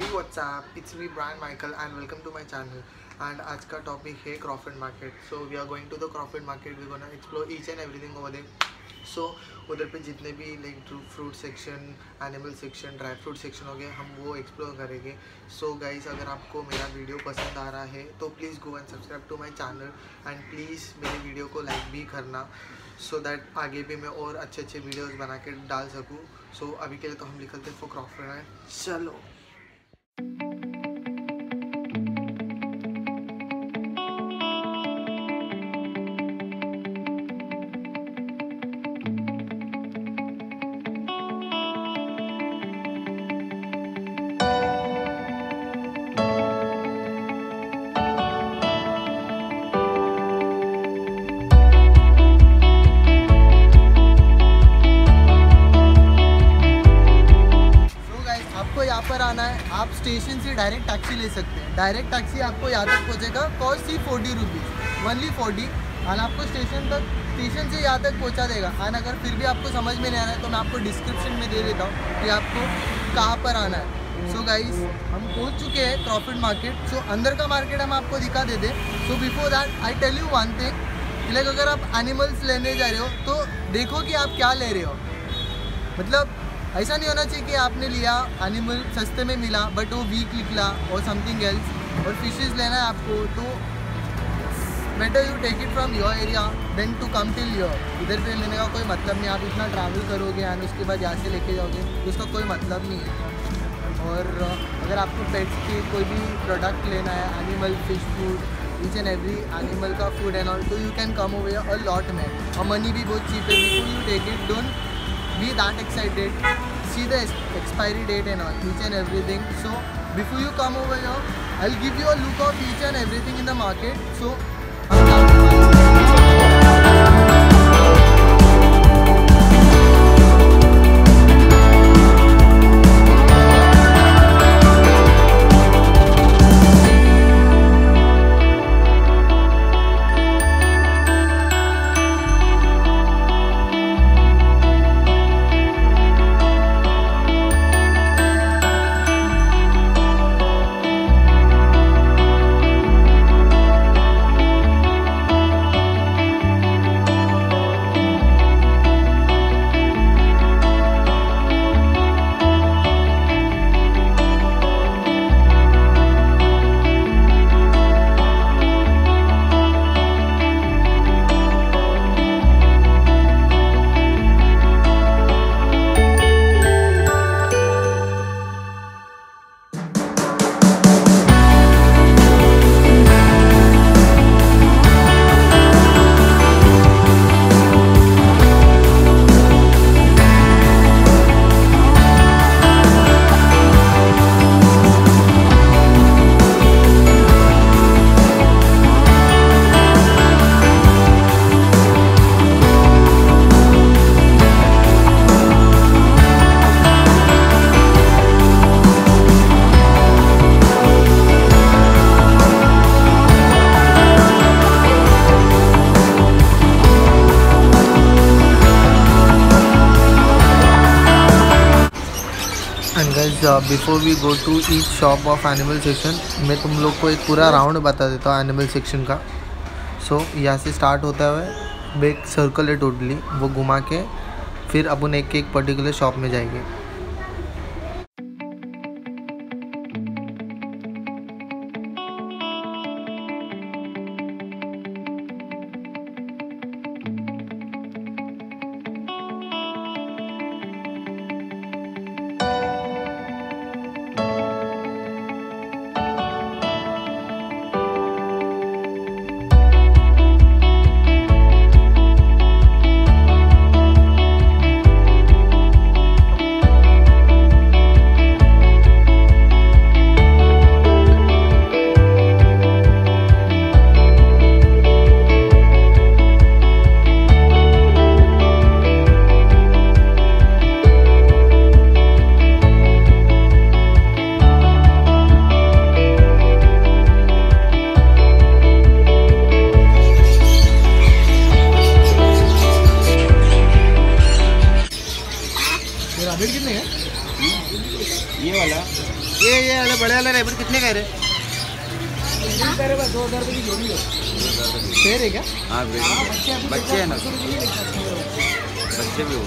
Hey what's up, it's me Brian Michael and welcome to my channel. And आज का topic है Crawford market. So we are going to the Crawford market, we gonna explore each and everything over there. सो उधर पे जितने भी like fruit section, animal section, dry fruit section हो गए, हम वो एक्सप्लोर करेंगे। सो गाइस, अगर आपको मेरा वीडियो पसंद आ रहा है तो please go and subscribe to my channel and please मेरे वीडियो को लाइक भी करना, सो दैट आगे भी मैं और अच्छे अच्छे वीडियोज़ बना के डाल सकूँ। सो अभी के लिए तो हम निकलते हैं फॉर क्रॉफर्ड मार्केट, चलो। आप स्टेशन से डायरेक्ट टैक्सी ले सकते हैं। डायरेक्ट टैक्सी आपको यहाँ तक पहुँचेगा, कॉस्ट ही 40 रुपीज़, ओनली 40। और आपको स्टेशन से यहाँ तक पहुँचा देगा। और अगर फिर भी आपको समझ में नहीं आ रहा है तो मैं आपको डिस्क्रिप्शन में दे देता हूँ कि आपको कहाँ पर आना है। सो गाइस, हम पहुँच चुके हैं क्रॉफर्ड मार्केट। सो अंदर का मार्केट हम आपको दिखा देते। So before that I tell you one thing, like अगर आप एनिमल्स लेने जा रहे हो तो देखो कि आप क्या ले रहे हो। मतलब ऐसा नहीं होना चाहिए कि आपने लिया एनिमल, सस्ते में मिला बट वो वीक निकला और समथिंग एल्स। और फिशेस लेना है आपको तो better you take it from your area then to come till your. इधर पे लेने का कोई मतलब नहीं, आप इतना ट्रैवल करोगे एंड उसके बाद यहाँ से लेके जाओगे, उसका कोई मतलब नहीं है। और अगर आपको पेट्स के कोई भी प्रोडक्ट लेना है, animal fish food, each and every animal का फूड एंड ऑल, तो you can come over a lot में। और मनी भी बहुत चीप है, बिल्कुल you take it, don't be that excited, see the expiry date and all, each and everything. So before you come over here, I'll give you a look of each and everything in the market. So before we go to each shop of animal section, मैं तुम लोग को एक पूरा round बता देता हूँ animal section का। सो यहाँ से स्टार्ट होता है, बैक सर्कल है टोटली, वो घुमा के फिर अपन एक एक पर्टिकुलर शॉप में जाएंगे। ये वाले बड़े वाले रेबड़ कितने का है रे? है क्या? हाँ बच्चे हैं ना, बच्चे भी हो।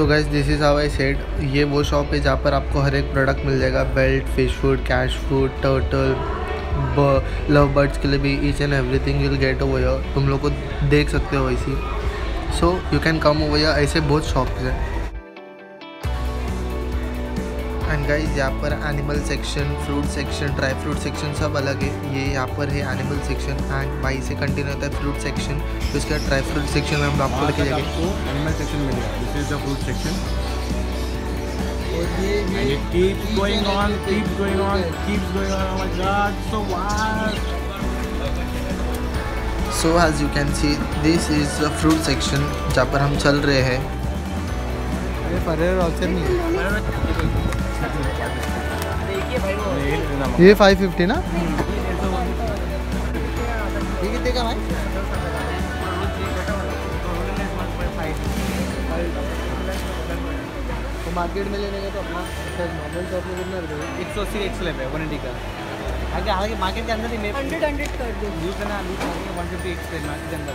So guys this is how I said, ये वो शॉप है जहाँ पर आपको हर एक प्रोडक्ट मिल जाएगा। Belt, fish food, cash food, turtle, love birds के लिए भी each and everything you will get over here. तुम लोग को देख सकते हो इसी, so you can come over here. ऐसे बहुत शॉप्स हैं। एंड गाइस यहाँ पर animal section, fruit section, dry fruit section सब अलग है। ये यहाँ पर है एनिमल सेक्शन एंड बाई से कंटिन्यू होता है फ्रूट सेक्शन। तो इसका ड्राई फ्रूट सेक्शन में हम आपको लेके जाएंगे। आपको एनिमल सेक्शन मिलेगा, this is the fruit section. और ये keeps going on, keeps going on, keeps going on, my god so vast. So as you can see this is the fruit section जहाँ पर हम चल रहे हैं। अरे फरेर ऑप्शन नहीं है ये 550 ना, ये कितने का भाई? तो मार्केट में लेने का तो अपना नॉर्मल शॉप में कितना रहेगा? 180 एक्सलेप है 180 का। आगे आगे मार्केट के अंदर ही 100 कर दो। यूज़ ना लूज़ करके 150 एक्सलेप मार्केट के अंदर।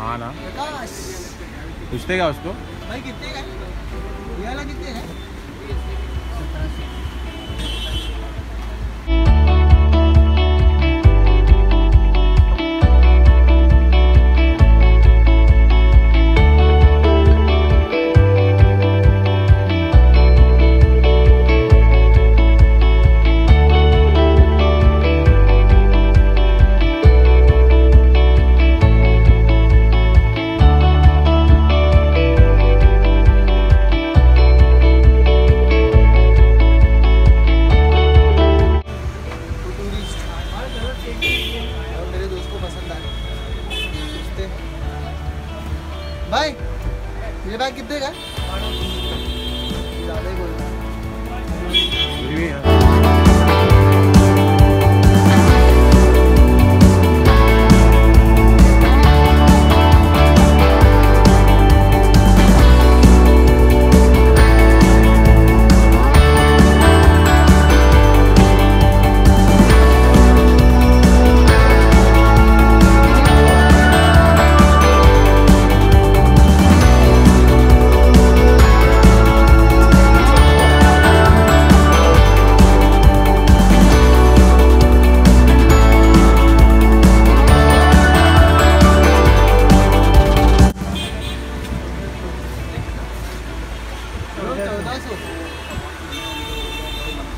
हाँ ना पूछते क्या उसको भाई कितने का ये कितने है? भाई मेरे बैग कितने का ज़्यादा ही बोल रहा है।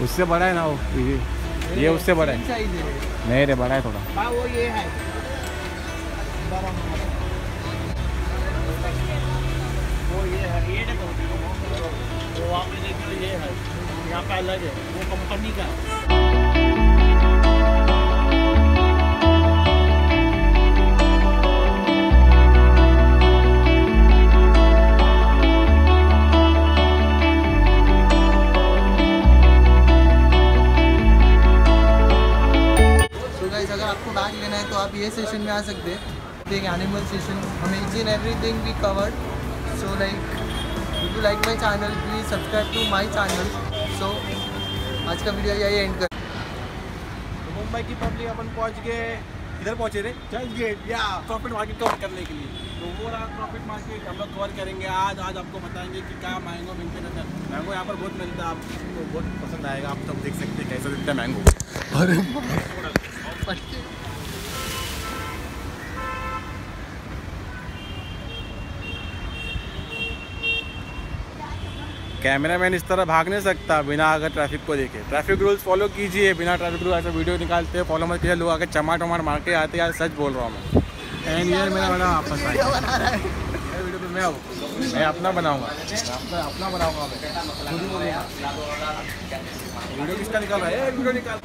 उससे बड़ा है ना वो ये उससे बड़ा है नहीं रे बड़ा है थोड़ा हाँ वो ये है वो वहाँ पे देखो ये है यहाँ पे अलग है वो कंपनी का बैग लेना है तो आप ये सेशन में आ सकते हैं। देख animal session amazing everything we covered. So like if you like my channel please subscribe to my channel. So आज का वीडियो यही एंड कर। तो मुंबई की पब्लिक अपन पहुंच गए इधर पहुंचे रे चर्चगेट या क्रॉफर्ड मार्केट कवर करने के लिए। तो वो रहा क्रॉफर्ड मार्केट हम लोग कवर करेंगे आज आपको बताएंगे कि क्या मैंगो मिलते रहता है। मैंगो यहाँ पर बहुत मिलता है आपको बहुत पसंद आएगा। आप सब देख सकते हैं कैसा मिलता है मैंगो। अरे कैमरामैन इस तरह भाग नहीं सकता बिना अगर ट्रैफिक को देखे। ट्रैफिक रूल्स फॉलो कीजिए। बिना ट्रैफिक रूल ऐसा वीडियो निकालते हैं फॉलो मत कीजिए। लोग आकर चमाट वमाट मार के आते यार सच बोल रहा हूँ मैं। एंड यार मेरा बना वापस आया वीडियो पे मैं अपना बनाऊँगा वीडियो किसका निकाल रहा है वीडियो निकाल।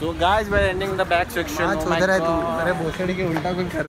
So guys we are ending the back section. अरे भोसड़ी के उल्टा कुछ